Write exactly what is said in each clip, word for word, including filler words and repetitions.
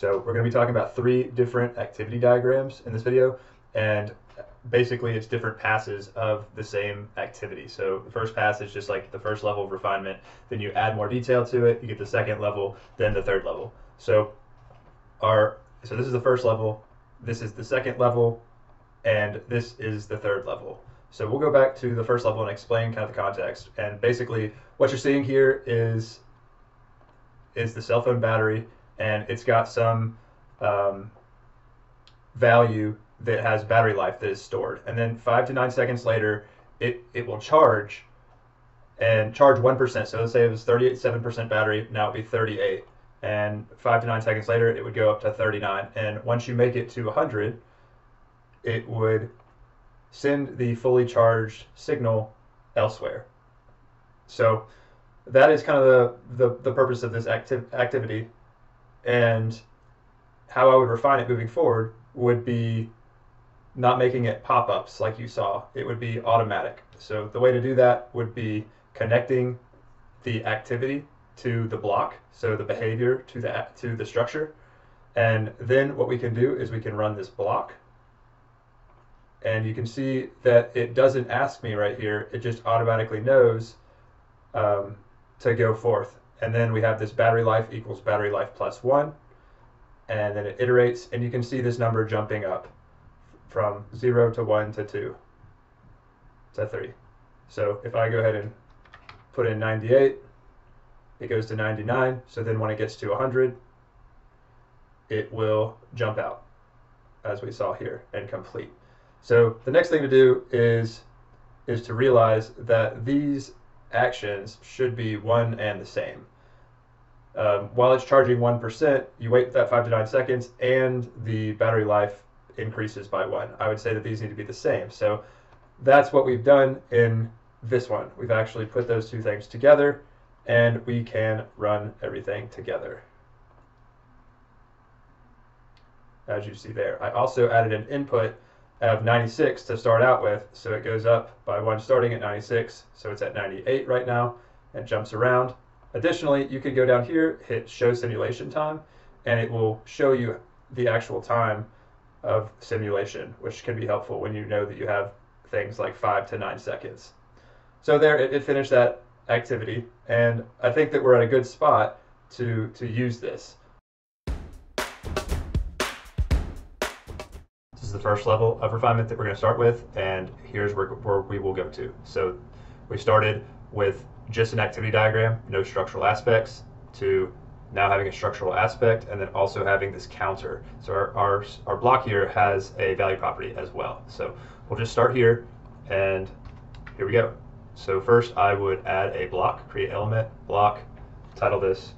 So we're going to be talking about three different activity diagrams in this video, and basically it's different passes of the same activity. So the first pass is just like the first level of refinement, then you add more detail to it, you get the second level, then the third level. So our so this is the first level, this is the second level, and this is the third level. So we'll go back to the first level and explain kind of the context. And basically what you're seeing here is is the cell phone battery, and it's got some um, value that has battery life that is stored. And then five to nine seconds later, it, it will charge and charge one percent. So let's say it was thirty-eight point seven percent battery, now it'd be thirty-eight. And five to nine seconds later, it would go up to thirty-nine. And once you make it to one hundred, it would send the fully charged signal elsewhere. So that is kind of the, the, the purpose of this acti- activity. And how I would refine it moving forward would be not making it pop-ups like you saw. It would be automatic. So the way to do that would be connecting the activity to the block, so the behavior to the, to the structure. And then what we can do is we can run this block. And you can see that it doesn't ask me right here. It just automatically knows um, to go forth. And then we have this battery life equals battery life plus one. And then it iterates, and you can see this number jumping up from zero to one to two to three. So if I go ahead and put in ninety-eight, it goes to ninety-nine. So then when it gets to one hundred, it will jump out as we saw here and complete. So the next thing to do is, is to realize that these actions should be one and the same. Um, while it's charging one percent, you wait that five to nine seconds and the battery life increases by one. I would say that these need to be the same. So that's what we've done in this one. We've actually put those two things together, and we can run everything together. As you see there, I also added an input of ninety-six to start out with, so it goes up by one starting at ninety-six, so it's at ninety-eight right now, and jumps around. Additionally, you could go down here, hit show simulation time, and it will show you the actual time of simulation, which can be helpful when you know that you have things like five to nine seconds. So there, it, it finished that activity, and I think that we're at a good spot to, to use this. This is the first level of refinement that we're going to start with, and here's where, where we will go to. So we started with just an activity diagram, no structural aspects, to now having a structural aspect, and then also having this counter. So our, our, our block here has a value property as well. So we'll just start here, and here we go. So first I would add a block, create element, block, title this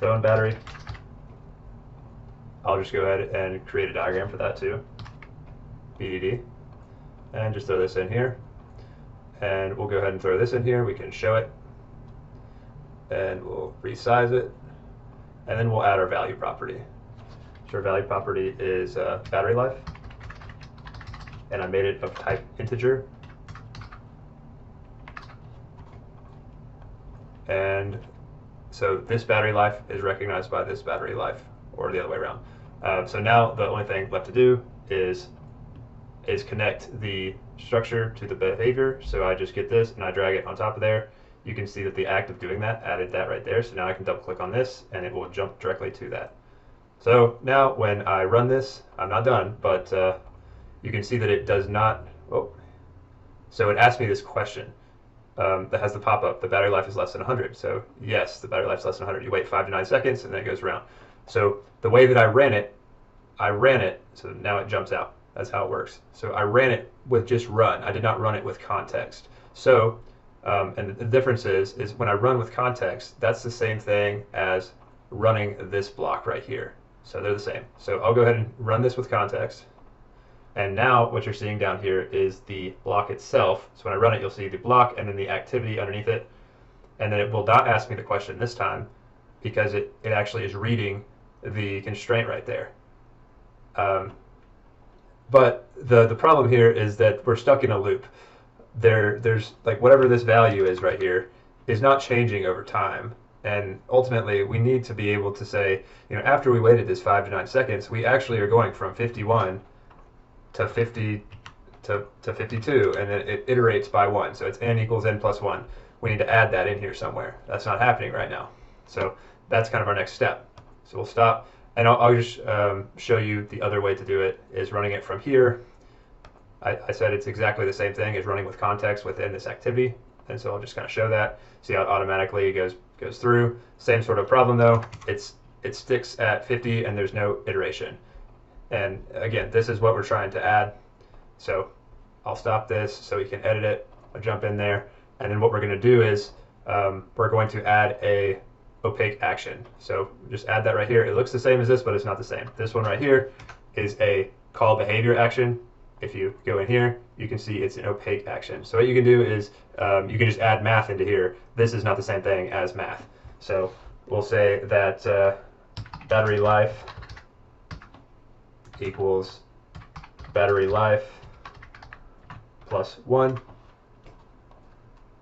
phone battery. I'll just go ahead and create a diagram for that too, B D D, and just throw this in here. And we'll go ahead and throw this in here. We can show it, and we'll resize it, and then we'll add our value property. So our value property is uh, battery life, and I made it of type integer. And so this battery life is recognized by this battery life, or the other way around. Uh, so now the only thing left to do is is connect the structure to the behavior. So I just get this and I drag it on top of there. You can see that the act of doing that added that right there. So now I can double click on this and it will jump directly to that. So now when I run this, I'm not done, but uh, you can see that it does not, oh, so it asked me this question um, that has the pop-up, the battery life is less than one hundred. So yes, the battery life is less than one hundred. You wait five to nine seconds and then it goes around. So the way that I ran it, I ran it, so now it jumps out. That's how it works. So I ran it with just run. I did not run it with context. So, um, and the difference is, is when I run with context, that's the same thing as running this block right here. So they're the same. So I'll go ahead and run this with context. And now what you're seeing down here is the block itself. So when I run it, you'll see the block and then the activity underneath it. And then it will not ask me the question this time because it, it actually is reading the constraint right there. Um, But the, the problem here is that we're stuck in a loop. There, there's like whatever this value is right here is not changing over time. And ultimately, we need to be able to say, you know, after we waited this five to nine seconds, we actually are going from fifty-one to fifty to, to fifty-two, and it, it iterates by one. So it's n equals n plus one. We need to add that in here somewhere. That's not happening right now. So that's kind of our next step. So we'll stop, and I'll, I'll just um, show you the other way to do it is running it from here. I, I said it's exactly the same thing as running with context within this activity. And so I'll just kind of show that. See how it automatically goes goes through. Same sort of problem though. It's it sticks at fifty and there's no iteration. And again, this is what we're trying to add. So I'll stop this so we can edit it. I'll jump in there. And then what we're going to do is um, we're going to add a opaque action. So just add that right here. It looks the same as this, but it's not the same. This one right here is a call behavior action. If you go in here, you can see it's an opaque action. So what you can do is um, you can just add math into here. This is not the same thing as math. So we'll say that uh, battery life equals battery life plus one.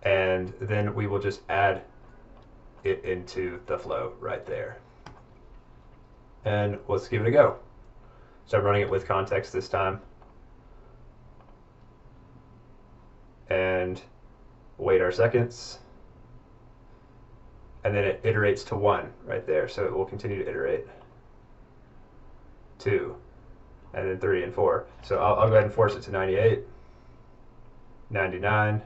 And then we will just add it into the flow right there. And let's give it a go. So I'm running it with context this time. And wait our seconds, and then it iterates to one right there, so it will continue to iterate two, and then three and four. So I'll, I'll go ahead and force it to ninety-eight, ninety-nine,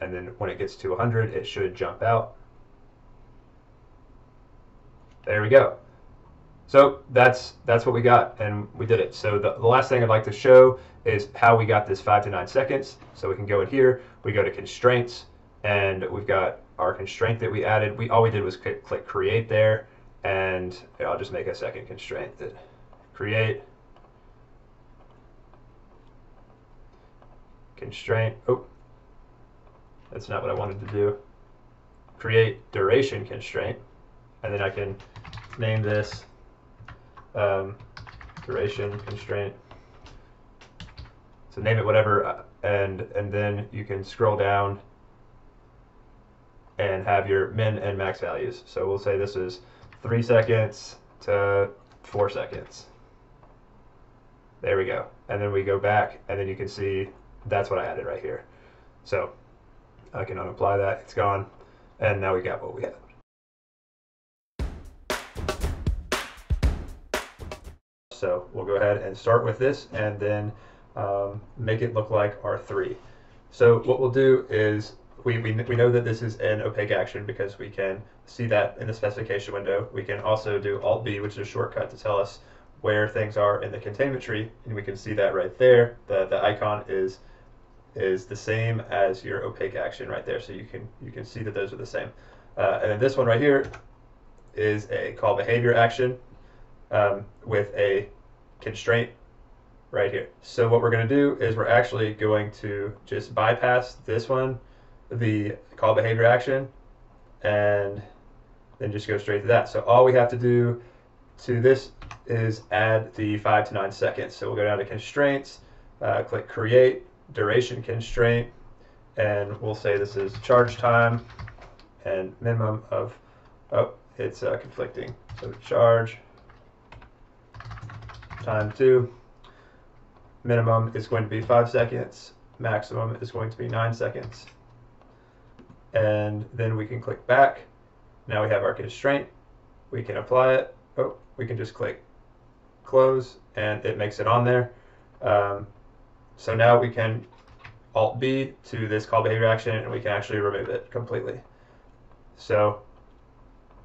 and then when it gets to one hundred, it should jump out. There we go. So that's that's what we got, and we did it. So the, the last thing I'd like to show is how we got this five to nine seconds. So we can go in here, we go to constraints, and we've got our constraint that we added. We all we did was click, click create there, and here, I'll just make a second constraint that create constraint. Oh, that's not what I wanted to do. Create duration constraint, and then I can name this um, duration constraint. So name it whatever, and and then you can scroll down and have your min and max values. So we'll say this is three seconds to four seconds. There we go. And then we go back, and then you can see that's what I added right here. So I can unapply that. It's gone, and now we got what we had. So we'll go ahead and start with this, and then Um, make it look like R three. So what we'll do is we, we, we know that this is an opaque action because we can see that in the specification window. We can also do Alt B, which is a shortcut to tell us where things are in the containment tree, and we can see that right there. The, the icon is is the same as your opaque action right there, so you can you can see that those are the same. Uh, and then this one right here is a call behavior action um, with a constraint right here. So what we're going to do is we're actually going to just bypass this one, the call behavior action, and then just go straight to that. So all we have to do to this is add the five to nine seconds. So we'll go down to constraints, uh, click create, duration constraint, and we'll say this is charge time and minimum of, oh, it's uh, conflicting. So charge time two. Minimum is going to be five seconds, maximum is going to be nine seconds. And then we can click back. Now we have our constraint. We can apply it. Oh, we can just click close and it makes it on there. Um, so now we can Alt B to this call behavior action and we can actually remove it completely. So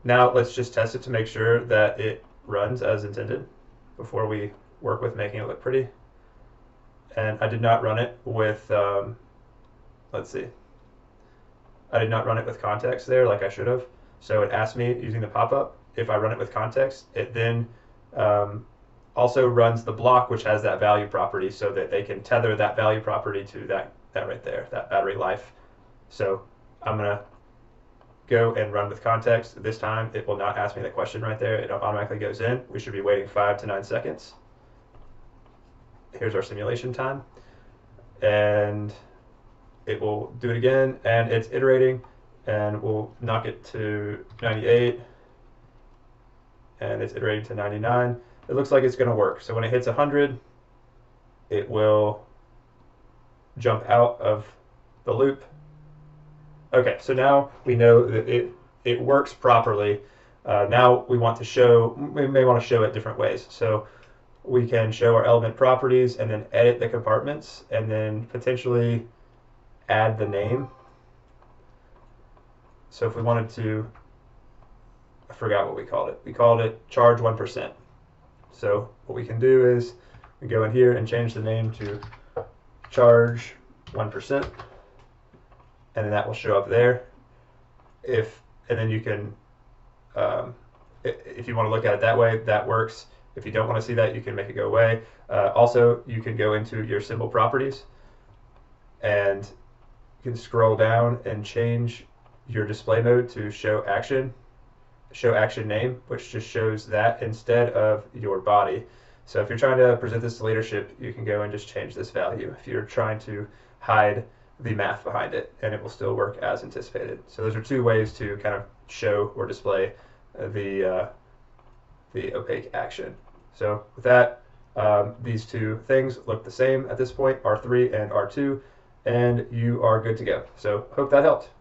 now let's just test it to make sure that it runs as intended before we work with making it look pretty. And I did not run it with, um, let's see, I did not run it with context there like I should have. So it asked me using the pop-up, if I run it with context, it then um, also runs the block which has that value property so that they can tether that value property to that, that right there, that battery life. So I'm gonna go and run with context. This time it will not ask me the question right there. It automatically goes in. We should be waiting five to nine seconds. Here's our simulation time, and it will do it again, and it's iterating, and we'll knock it to ninety-eight, and it's iterating to ninety-nine. It looks like it's going to work. So when it hits one hundred, it will jump out of the loop. Okay, so now we know that it, it works properly. Uh, now we want to show, we may want to show it different ways. So we can show our element properties and then edit the compartments and then potentially add the name. So if we wanted to, I forgot what we called it. We called it charge one percent. So what we can do is we go in here and change the name to charge one percent, and then that will show up there. If and then you can, um, if you want to look at it that way, that works. If you don't want to see that, you can make it go away. Uh, also, you can go into your symbol properties, and you can scroll down and change your display mode to show action, show action name, which just shows that instead of your body. So if you're trying to present this to leadership, you can go and just change this value if you're trying to hide the math behind it, and it will still work as anticipated. So those are two ways to kind of show or display the, uh, the opaque action. So with that, um, these two things look the same at this point, R three and R two, and you are good to go. So hope that helped.